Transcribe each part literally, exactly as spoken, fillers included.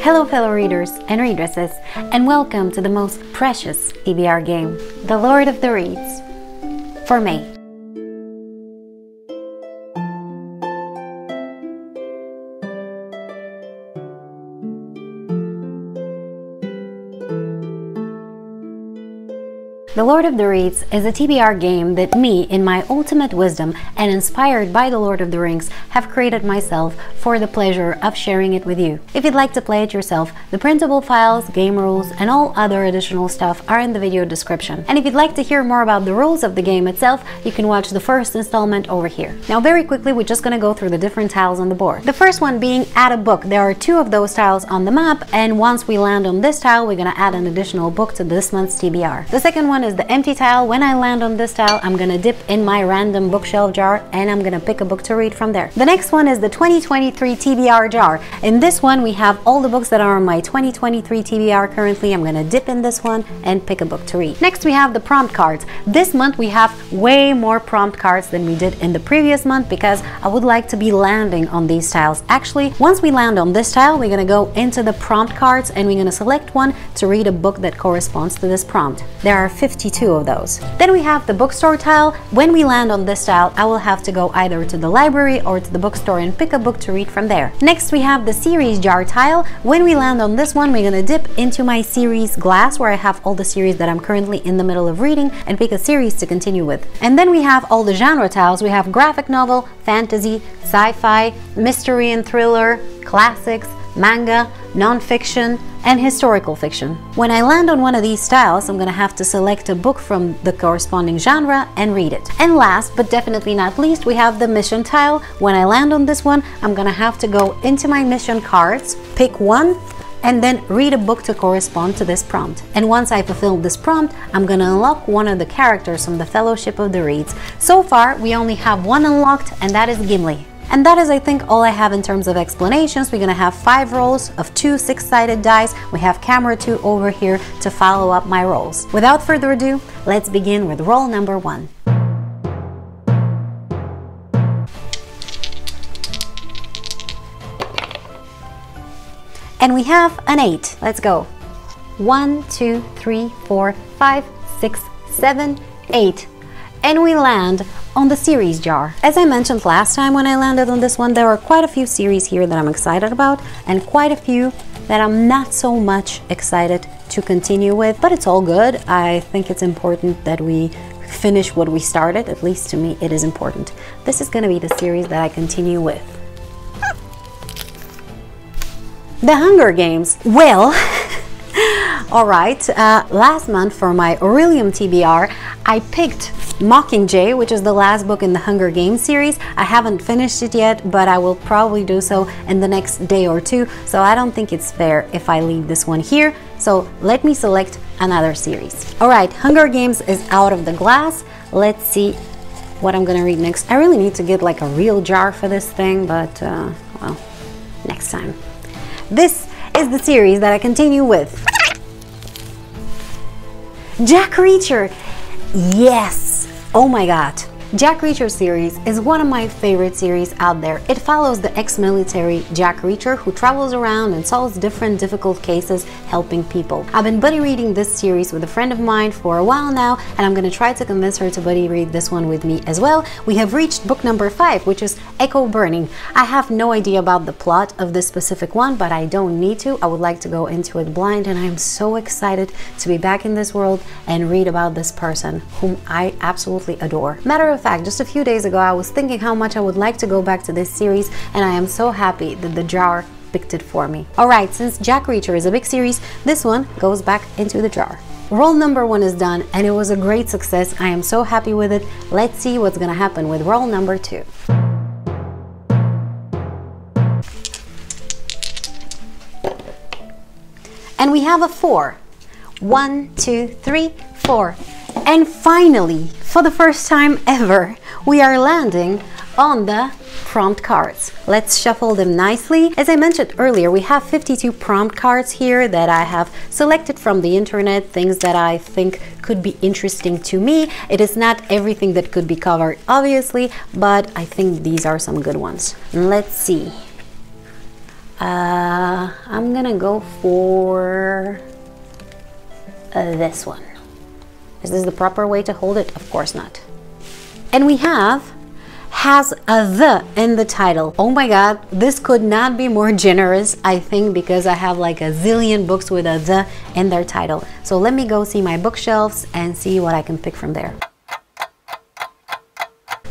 Hello fellow readers and readresses, and welcome to the most precious E B R game, The Lord of the Reads, for May. The Lord of the Reads is a T B R game that me, in my ultimate wisdom and inspired by The Lord of the Rings, have created myself for the pleasure of sharing it with you. If you'd like to play it yourself, the printable files, game rules, and all other additional stuff are in the video description. And if you'd like to hear more about the rules of the game itself, you can watch the first installment over here. Now very quickly, we're just gonna go through the different tiles on the board. The first one being add a book. There are two of those tiles on the map, and once we land on this tile, we're gonna add an additional book to this month's T B R. The second one is the empty tile. When I land on this tile, I'm gonna dip in my random bookshelf jar and I'm gonna pick a book to read from there. The next one is the twenty twenty-three T B R jar. In this one, we have all the books that are on my twenty twenty-three T B R currently. I'm gonna dip in this one and pick a book to read. Next, we have the prompt cards. This month, we have way more prompt cards than we did in the previous month because I would like to be landing on these tiles. Actually, once we land on this tile, we're gonna go into the prompt cards and we're gonna select one to read a book that corresponds to this prompt. There are fifty fifty-two of those. Then we have the bookstore tile. When we land on this tile, I will have to go either to the library or to the bookstore and pick a book to read from there. Next, we have the series jar tile. When we land on this one, we're gonna dip into my series glass, where I have all the series that I'm currently in the middle of reading, and pick a series to continue with. And then we have all the genre tiles. We have graphic novel, fantasy, sci-fi, mystery and thriller, classics, manga, non-fiction, and historical fiction. When I land on one of these tiles, I'm gonna have to select a book from the corresponding genre and read it. And last, but definitely not least, we have the mission tile. When I land on this one, I'm gonna have to go into my mission cards, pick one, and then read a book to correspond to this prompt. And once I fulfill this prompt, I'm gonna unlock one of the characters from the Fellowship of the Reads. So far, we only have one unlocked, and that is Gimli. And that is, I think, all I have in terms of explanations. We're gonna have five rolls of two six-sided dice. We have camera two over here to follow up my rolls. Without further ado, let's begin with roll number one. And we have an eight. Let's go. One, two, three, four, five, six, seven, eight. And we land on the series jar. As I mentioned last time when I landed on this one, there are quite a few series here that I'm excited about and quite a few that I'm not so much excited to continue with, but it's all good. I think it's important that we finish what we started. At least to me, it is important. This is gonna be the series that I continue with. The Hunger Games. Well, all right, uh, last month for my Aurelium T B R, I picked Mockingjay, which is the last book in the Hunger Games series. I haven't finished it yet, but I will probably do so in the next day or two, so I don't think it's fair if I leave this one here. So let me select another series. All right, Hunger Games is out of the glass. Let's see what I'm gonna read next. I really need to get like a real jar for this thing, but uh, well, next time. This is the series that I continue with. Jack Reacher. Yes! Oh my god! Jack Reacher series is one of my favorite series out there. It follows the ex-military Jack Reacher who travels around and solves different difficult cases helping people. I've been buddy reading this series with a friend of mine for a while now, and I'm gonna try to convince her to buddy read this one with me as well. We have reached book number five, which is Echo Burning. I have no idea about the plot of this specific one, but I don't need to. I would like to go into it blind, and I'm so excited to be back in this world and read about this person whom I absolutely adore. Matter of In fact, just a few days ago I was thinking how much I would like to go back to this series, and I am so happy that the jar picked it for me. Alright, since Jack Reacher is a big series, this one goes back into the jar. Roll number one is done, and it was a great success. I am so happy with it. Let's see what's gonna happen with roll number two. And we have a four. One, two, three, four. And finally, for the first time ever, we are landing on the prompt cards. Let's shuffle them nicely. As I mentioned earlier, we have fifty-two prompt cards here that I have selected from the internet, things that I think could be interesting to me. It is not everything that could be covered, obviously, but I think these are some good ones. Let's see. Uh, I'm gonna go for uh, this one. Is this the proper way to hold it? Of course not. And we have has a the in the title. Oh my god, this could not be more generous, I think, because I have like a zillion books with a the in their title. So let me go see my bookshelves and see what I can pick from there.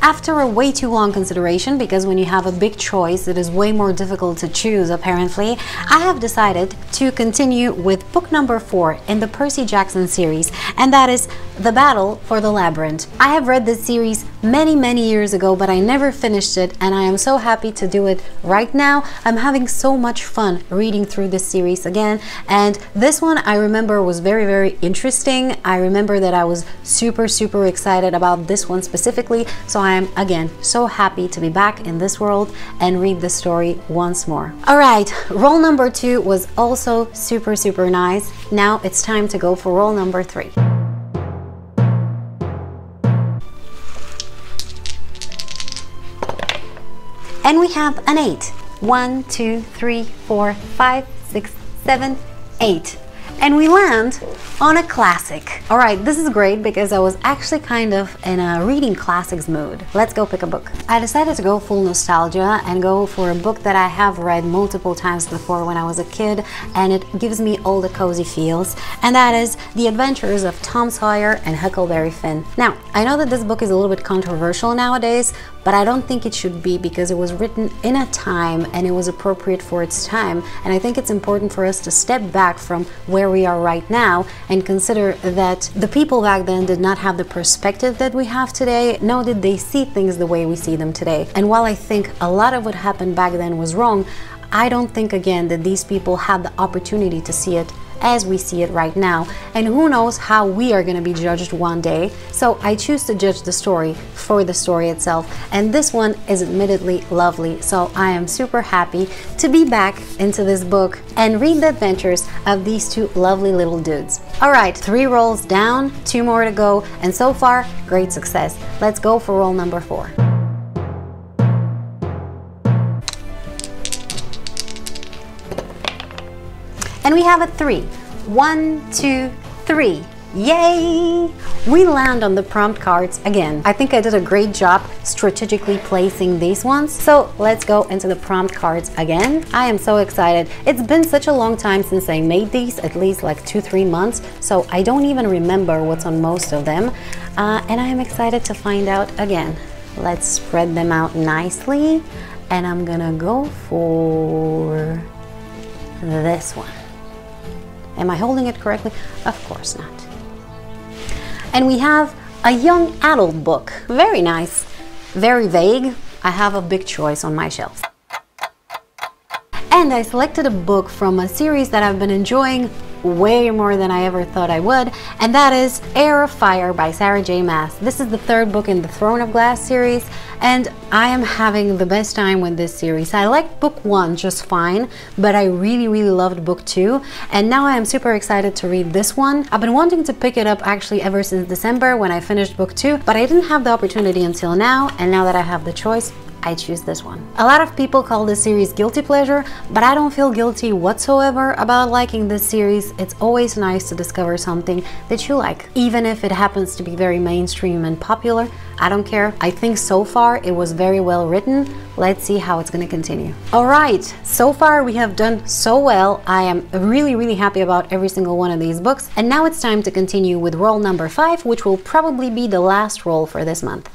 After a way too long consideration, because when you have a big choice it is way more difficult to choose apparently, I have decided to continue with book number four in the Percy Jackson series, and that is The Battle for the Labyrinth. I have read this series many many years ago, but I never finished it, and I am so happy to do it right now. I'm having so much fun reading through this series again, and this one I remember was very very interesting. I remember that I was super super excited about this one specifically, so I I'm again so happy to be back in this world and read the story once more. All right, roll number two was also super super nice. Now it's time to go for roll number three. And we have an eight. One, two, three, four, five, six, seven, eight. And we land on a classic. All right, this is great because I was actually kind of in a reading classics mood. Let's go pick a book. I decided to go full nostalgia and go for a book that I have read multiple times before when I was a kid, and it gives me all the cozy feels, and that is The Adventures of Tom Sawyer and Huckleberry Finn. Now, I know that this book is a little bit controversial nowadays, but I don't think it should be, because it was written in a time and it was appropriate for its time, and I think it's important for us to step back from where we are right now and consider that the people back then did not have the perspective that we have today, nor did they see things the way we see them today. And while I think a lot of what happened back then was wrong, I don't think again that these people had the opportunity to see it as we see it right now, and who knows how we are going to be judged one day. So I choose to judge the story for the story itself, and this one is admittedly lovely, so I am super happy to be back into this book and read the adventures of these two lovely little dudes. All right, three rolls down, two more to go, and so far great success. Let's go for roll number four. And we have a three. One, two, three. Yay! We land on the prompt cards again. I think I did a great job strategically placing these ones. So let's go into the prompt cards again. I am so excited. It's been such a long time since I made these, at least like two, three months. So I don't even remember what's on most of them. Uh, and I am excited to find out again. Let's spread them out nicely. And I'm gonna go for this one. Am I holding it correctly? Of course not. And we have a young adult book. Very nice, very vague. I have a big choice on my shelf. And I selected a book from a series that I've been enjoying way more than I ever thought I would, and that is Heir of Fire by Sarah J Maas. This is the third book in the Throne of Glass series, and I am having the best time with this series. I liked book one just fine, but I really really loved book two, and now I am super excited to read this one. I've been wanting to pick it up actually ever since December when I finished book two, but I didn't have the opportunity until now, and now that I have the choice, I choose this one. A lot of people call this series guilty pleasure, but I don't feel guilty whatsoever about liking this series. It's always nice to discover something that you like. Even if it happens to be very mainstream and popular, I don't care. I think so far it was very well written. Let's see how it's gonna continue. All right, so far we have done so well. I am really, really happy about every single one of these books. And now it's time to continue with roll number five, which will probably be the last roll for this month.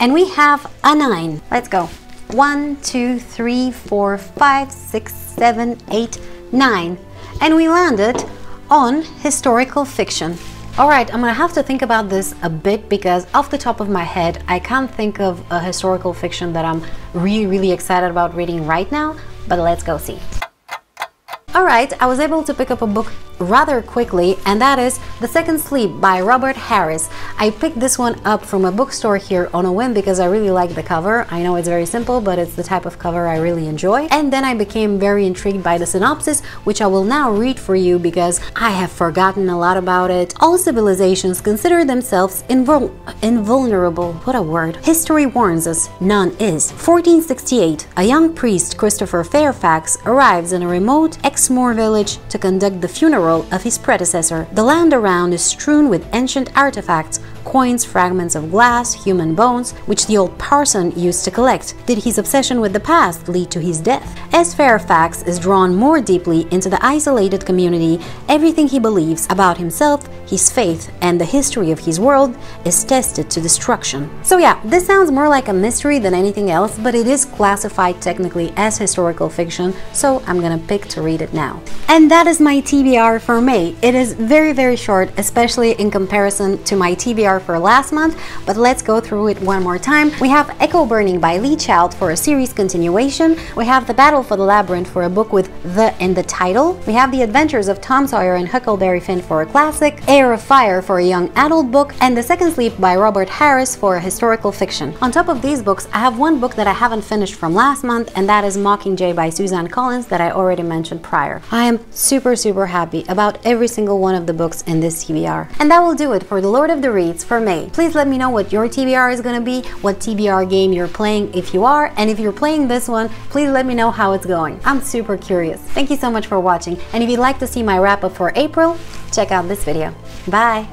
And we have a nine. Let's go. One, two, three, four, five, six, seven, eight, nine. And we landed on historical fiction. All right, I'm gonna have to think about this a bit, because off the top of my head, I can't think of a historical fiction that I'm really, really excited about reading right now, but let's go see. All right, I was able to pick up a book rather quickly, and that is The Second Sleep by Robert Harris. I picked this one up from a bookstore here on a whim because I really like the cover. I know it's very simple, but it's the type of cover I really enjoy. And then I became very intrigued by the synopsis, which I will now read for you because I have forgotten a lot about it. All civilizations consider themselves invul invulnerable. What a word. History warns us, none is. fourteen sixty-eight, a young priest, Christopher Fairfax, arrives in a remote Exmoor village to conduct the funeral of his predecessor. The land around is strewn with ancient artifacts, coins, fragments of glass, human bones, which the old parson used to collect. Did his obsession with the past lead to his death? As Fairfax is drawn more deeply into the isolated community, everything he believes about himself, his faith, and the history of his world is tested to destruction. So yeah, this sounds more like a mystery than anything else, but it is classified technically as historical fiction, so I'm gonna pick to read it now. And that is my T B R for May. It is very, very short, especially in comparison to my T B R for last month, but let's go through it one more time. We have Echo Burning by Lee Child for a series continuation. We have The Battle for the Labyrinth for a book with the in the title. We have The Adventures of Tom Sawyer and Huckleberry Finn for a classic. Heir of Fire for a young adult book. And The Second Sleep by Robert Harris for a historical fiction. On top of these books, I have one book that I haven't finished from last month, and that is Mockingjay by Suzanne Collins that I already mentioned prior. I am super, super happy about every single one of the books in this T B R. And that will do it for The Lord of the Reads for May. Please let me know what your T B R is gonna be, what T B R game you're playing if you are, and if you're playing this one, please let me know how it's going. I'm super curious. Thank you so much for watching, and if you'd like to see my wrap up for April, check out this video. Bye!